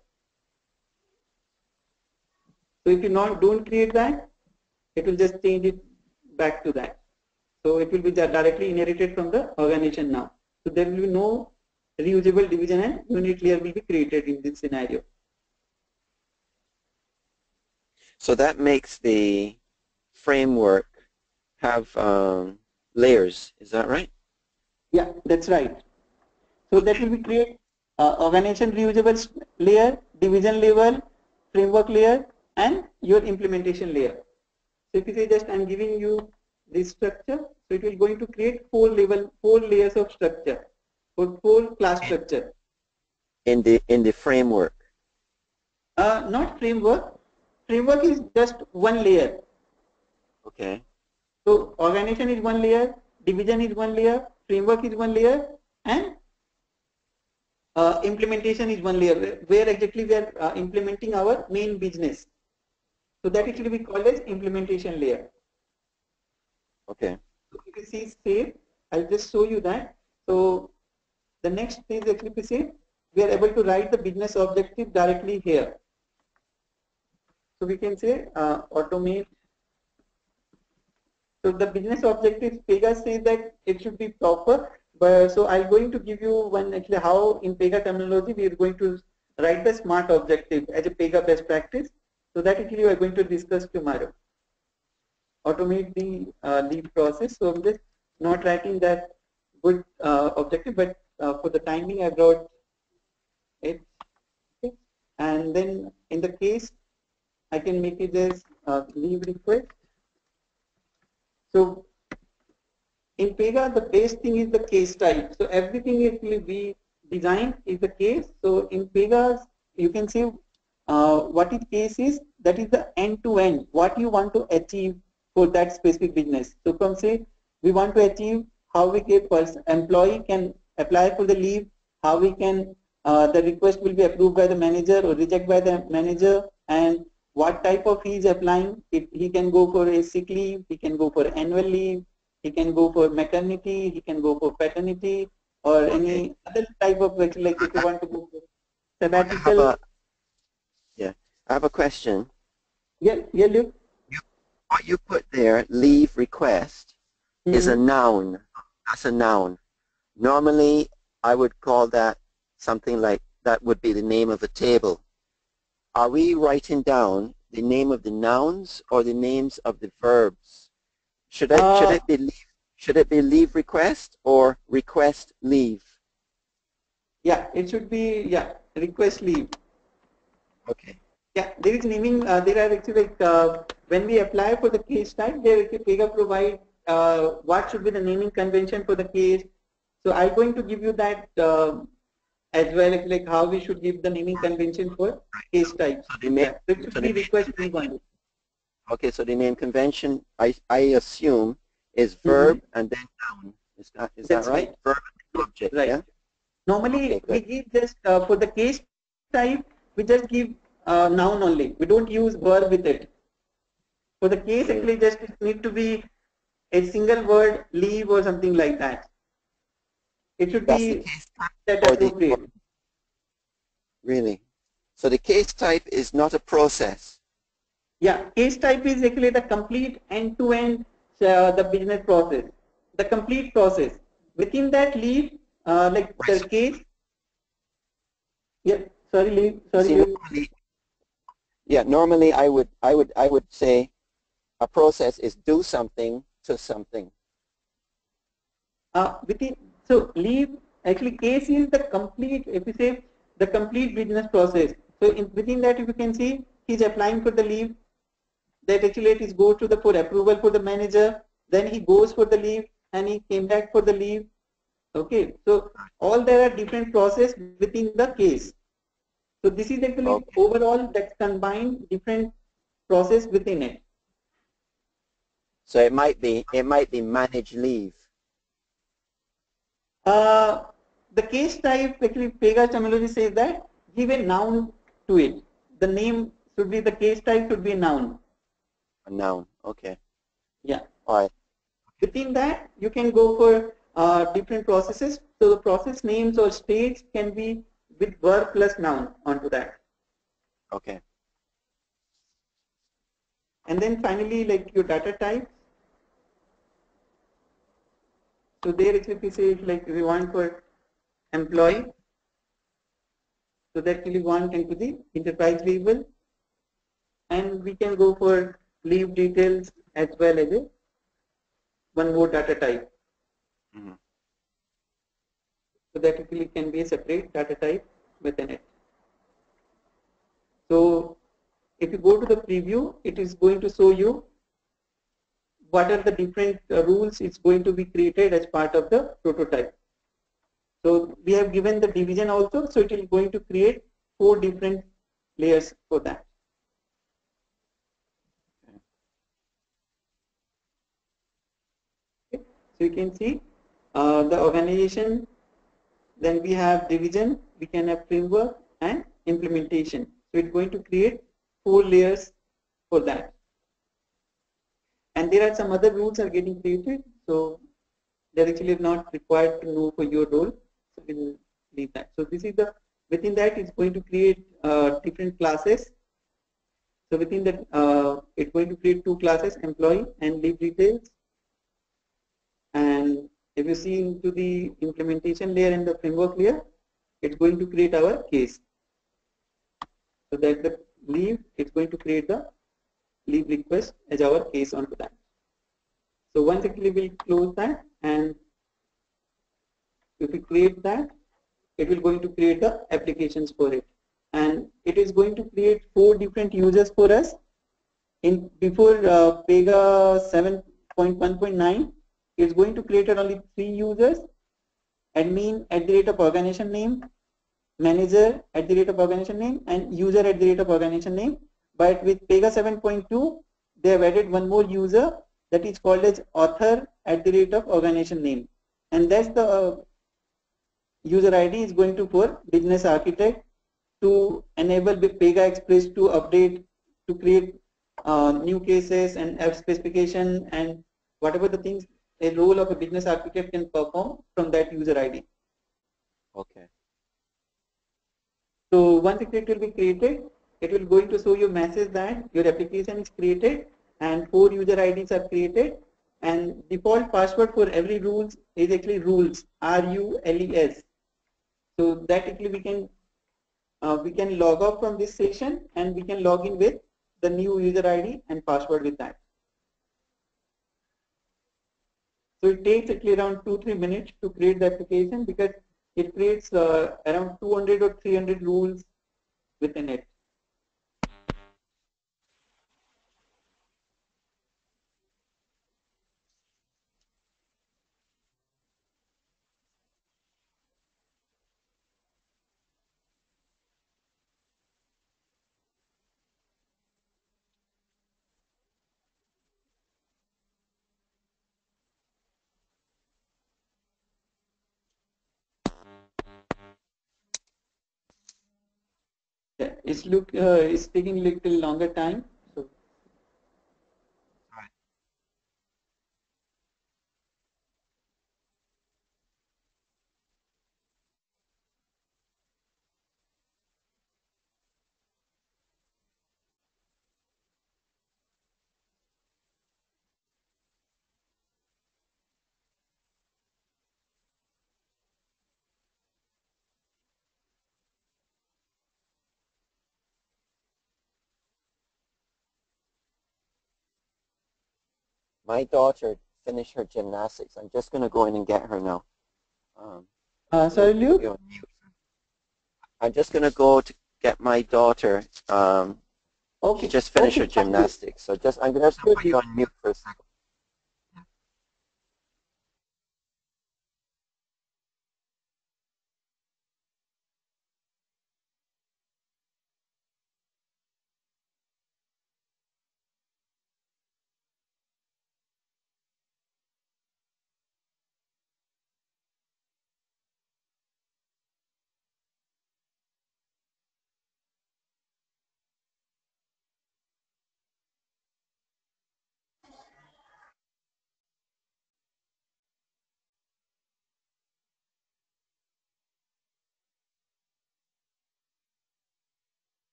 So if you not don't create that, it will just change it back to that. So it will be directly inherited from the organization now. So there will be no reusable division and unit layer will be created in this scenario. So that makes the framework have um, layers. Is that right? Yeah, that's right. So that will be create uh, organization reusable layer, division layer, framework layer, and your implementation layer. So if you say just I'm giving you this structure, so it will going to create four level, four layers of structure, or four class structure. In the in the framework. Uh, not framework. Framework is just one layer. Okay. So organization is one layer, division is one layer. Framework is one layer and uh, implementation is one layer where, where exactly we are uh, implementing our main business. So that it will be called as implementation layer. Okay. So if you see save, I'll just show you that. So the next page actually we say we are able to write the business objective directly here. So we can say uh, automate. So the business objectives, Pega says that it should be proper. But so I'm going to give you one actually how in Pega terminology we are going to write the SMART objective as a Pega best practice. So that actually we are going to discuss tomorrow. Automate the uh, lead process. So I'm just not writing that good uh, objective, but uh, for the time being I brought it. Okay. And then in the case, I can make it as uh, leave request. So in Pega, the best thing is the case type. So everything actually we design is the case. So in Pega, you can see uh, what is case is. That is the end-to-end, what you want to achieve for that specific business. So from say, we want to achieve how we get person employee can apply for the leave, how we can uh, the request will be approved by the manager or rejected by the manager, and what type of he is applying? If he can go for a sick leave, he can go for annual leave, he can go for maternity, he can go for paternity, or okay. Any other type of like if you want to go for sabbatical. I a, yeah, I have a question. Yeah, yeah, Luke. You, what you put there, leave request, mm-hmm. is a noun. That's a noun. Normally, I would call that something like that would be the name of a table. are we writing down the name of the nouns or the names of the verbs? Should I uh, should it be leave, should it be leave request or request leave? Yeah, it should be yeah request leave. Okay. Yeah, there is naming. Uh, there are actually like uh, when we apply for the case type, there actually Pega provide uh, what should be the naming convention for the case. So I'm going to give you that uh, as well as like how we should give the naming convention for case types. So the name, yeah, so the request name, name. Okay, so the name convention I I assume is verb mm-hmm. and then noun. Is that is That's that right? right? Verb and object. Right. Yeah? Normally okay, we give just uh, for the case type we just give uh, noun only. We don't use verb with it. For the case okay. actually just it need to be a single word, leave or something like that. It should That's be that appropriate. Really? So the case type is not a process? Yeah, case type is actually the complete end-to-end -end, uh, the business process, the complete process. Within that leave, uh, like right. the case. Yeah, sorry, leave. Sorry. See, normally, yeah, normally I would, I would, I would say, a process is do something to something. Uh, within. So leave actually case is the complete. If you say the complete business process, so in, within that, if you can see, he is applying for the leave. That actually it is go to the for approval for the manager. Then he goes for the leave and he came back for the leave. Okay, so all there are different process within the case. So this is actually okay. overall that combined different process within it. So it might be it might be manage leave. Uh, the case type actually Pega terminology says that give a noun to it. The name should be the case type should be a noun. A noun, okay. Yeah. All right. Within that, you can go for uh, different processes. So the process names or states can be with verb plus noun onto that. Okay. And then finally, like your data type. So there actually we say like we want for employee, so that we want into the enterprise level, and we can go for leave details as well as a one more data type. Mm-hmm. So that actually can be a separate data type within it. So if you go to the preview, it is going to show you what are the different uh, rules it's going to be created as part of the prototype. So we have given the division also, so it is going to create four different layers for that. Okay. So you can see uh, the organization, then we have division, we can have framework and implementation. So it's going to create four layers for that. And there are some other rules are getting created, so they're actually not required to know for your role. So we'll leave that. So this is the within that it's going to create uh, different classes. So within that uh, it's going to create two classes: employee and leave details. And if you see into the implementation layer and the framework layer, it's going to create our case. So that the leave it's going to create the leave request as our case onto that. So once actually we'll close that, and if we create that, it will going to create the applications for it, and it is going to create four different users for us. In before uh, Pega seven point one point nine, it's going to create only three users: admin at the rate of organization name, manager at the rate of organization name, and user at the rate of organization name. But with Pega seven point two, they have added one more user that is called as author at the rate of organization name, and that's the uh, user I D is going to for business architect to enable Pega Express to update, to create uh, new cases and app specification and whatever the things a role of a business architect can perform from that user I D. Okay. So once it will be created, it will going to show you message that your application is created and four user I Ds are created, and default password for every rules is actually rules R U L E S. So that actually we can uh, we can log off from this session and we can log in with the new user I D and password with that. So it takes actually around two three minutes to create the application because it creates uh, around two hundred or three hundred rules within it. It's look. Uh, it's taking a little longer time. So. My daughter finished her gymnastics. I'm just going to go in and get her now. Um, uh, sorry, Luke? I'm just going to go to get my daughter. Um, okay. She just finished okay. her gymnastics. So just I'm going to put you on mute for a second.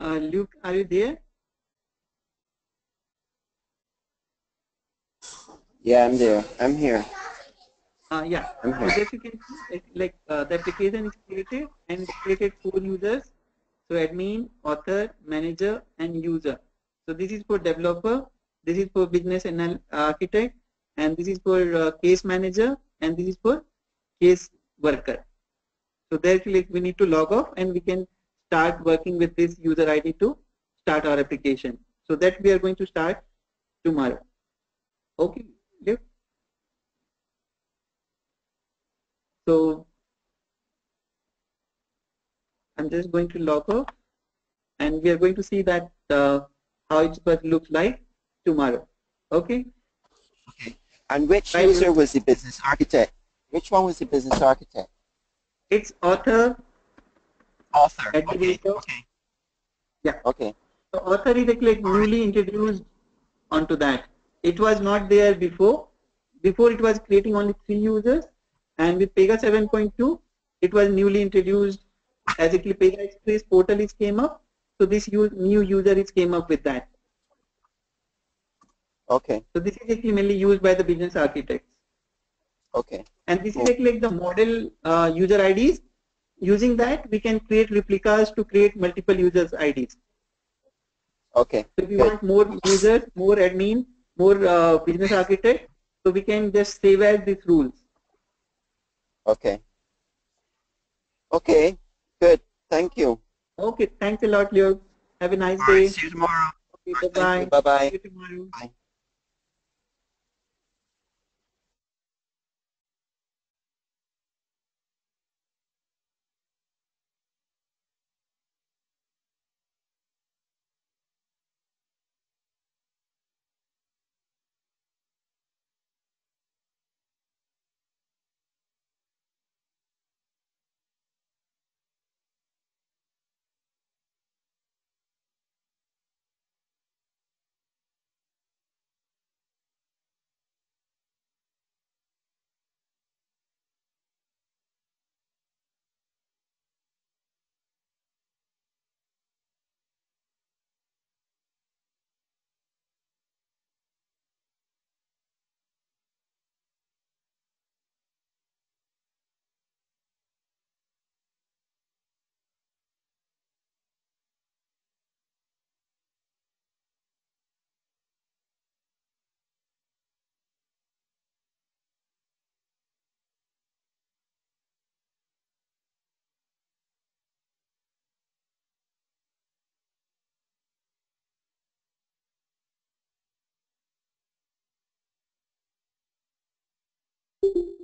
Uh, Luke, are you there? Yeah, I'm there. I'm here. Uh, yeah. I'm here. So as you can see, like uh, the application is created and it's created four users. So admin, author, manager, and user. So this is for developer, this is for business and architect, and this is for uh, case manager, and this is for case worker. So there like, we need to log off and we can start working with this user I D to start our application. So that we are going to start tomorrow. Okay. Yep. So I'm just going to log off, and we are going to see that uh, how it looks like tomorrow. Okay. Okay. And which right. user was the business architect? Which one was the business architect? It's author. Author. Okay. okay. Yeah. Okay. So author is like, like newly introduced onto that. It was not there before. Before it was creating only three users, and with Pega seven point two, it was newly introduced as a Pega Express portal is came up. So this new user is came up with that. Okay. So this is actually mainly used by the business architects. Okay. And this cool. is like, like the model uh, user I Ds. Using that, we can create replicas to create multiple users' I Ds. Okay. So if you Good. want more users, more admin, more uh, business architect, so we can just save as these rules. Okay. Okay. Good. Thank you. Okay. Thanks a lot, Leo. Have a nice All day. Right, see you tomorrow. Okay, bye bye. Bye bye. See you tomorrow. Bye. Thank you.